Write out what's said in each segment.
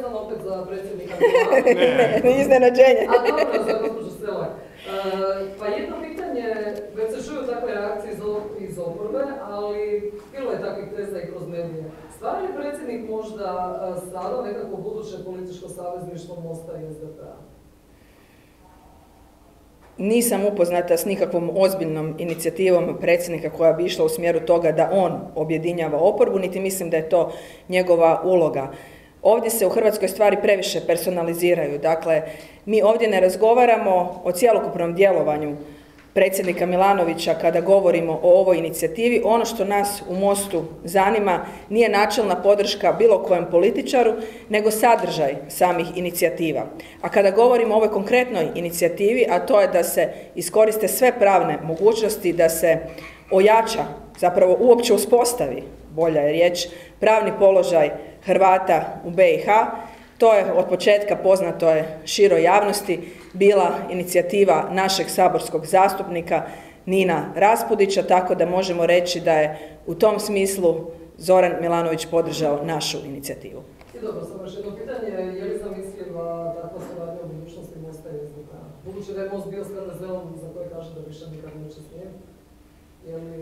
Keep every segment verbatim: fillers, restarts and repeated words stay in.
znam opet za predsjednika Vlade. Ne, ne iznenađenje. A dobro, za gospođu Selak. Pa jedno pitanje, već se čuju takve reakcije iz oporbe, ali bilo je takvih teza i kroz medije. Stvara li predsjednik možda sada nekako buduće političko savezništvo Mosta i es de pe a? Nisam upoznata s nikakvom ozbiljnom inicijativom predsjednika koja bi išla u smjeru toga da on objedinjava oporbu, niti mislim da je to njegova uloga. Ovdje se u Hrvatskoj stvari previše personaliziraju. Dakle, mi ovdje ne razgovaramo o cjelokupnom djelovanju predsjednika Milanovića kada govorimo o ovoj inicijativi. Ono što nas u Mostu zanima nije načelna podrška bilo kojem političaru, nego sadržaj samih inicijativa. A kada govorimo o ovoj konkretnoj inicijativi, a to je da se iskoriste sve pravne mogućnosti, da se ojača, zapravo uopće uspostavi, bolja je riječ, pravni položaj Hrvata u be i ha, to je od početka, poznato je široj javnosti, bila inicijativa našeg saborskog zastupnika Nina Raspudića, tako da možemo reći da je u tom smislu Zoran Milanović podržao našu inicijativu. I dobro, samo još jedno pitanje, je li zamislila takva suradnja u budućnosti Mosta i es de pe a? Budući da je Most bio s Zelom, za koje kaže da više nikad neće s njim?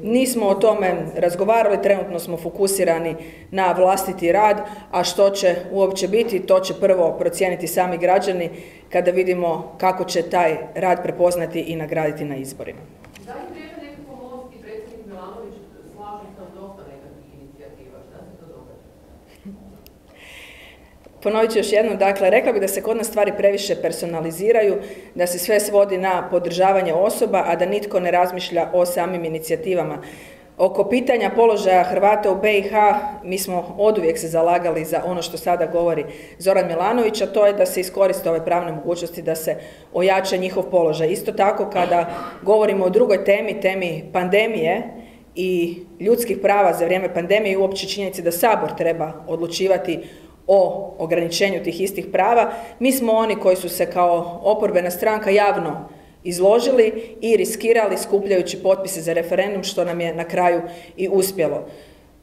Nismo o tome razgovarali, trenutno smo fokusirani na vlastiti rad, a što će uopće biti, to će prvo procijeniti sami građani kada vidimo kako će taj rad prepoznati i nagraditi na izborima. Da li treba nekako Most i predsjednik Milanović slažu sa dosta nekakvih inicijativa? Šta se to događa? Ponovit ću još jednom, dakle, rekla bih da se kod nas stvari previše personaliziraju, da se sve svodi na podržavanje osoba, a da nitko ne razmišlja o samim inicijativama. Oko pitanja položaja Hrvata u be i ha, mi smo oduvijek se zalagali za ono što sada govori Zoran Milanović, a to je da se iskoriste ove pravne mogućnosti, da se ojača njihov položaj. Isto tako kada govorimo o drugoj temi, temi pandemije i ljudskih prava za vrijeme pandemije i uopće činjenici da Sabor treba odlučivati o ograničenju tih istih prava, mi smo oni koji su se kao oporbena stranka javno izložili i riskirali skupljajući potpise za referendum, što nam je na kraju i uspjelo.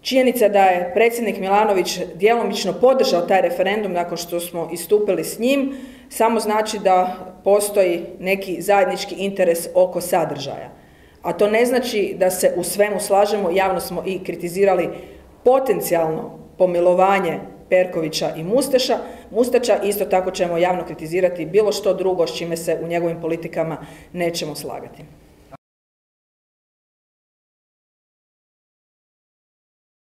Činjenica da je predsjednik Milanović djelomično podržao taj referendum nakon što smo istupili s njim, samo znači da postoji neki zajednički interes oko sadržaja. A to ne znači da se u svemu slažemo, javno smo i kritizirali potencijalno pomilovanje Perkovića i Mustača, isto tako ćemo javno kritizirati bilo što drugo s čime se u njegovim politikama nećemo slagati.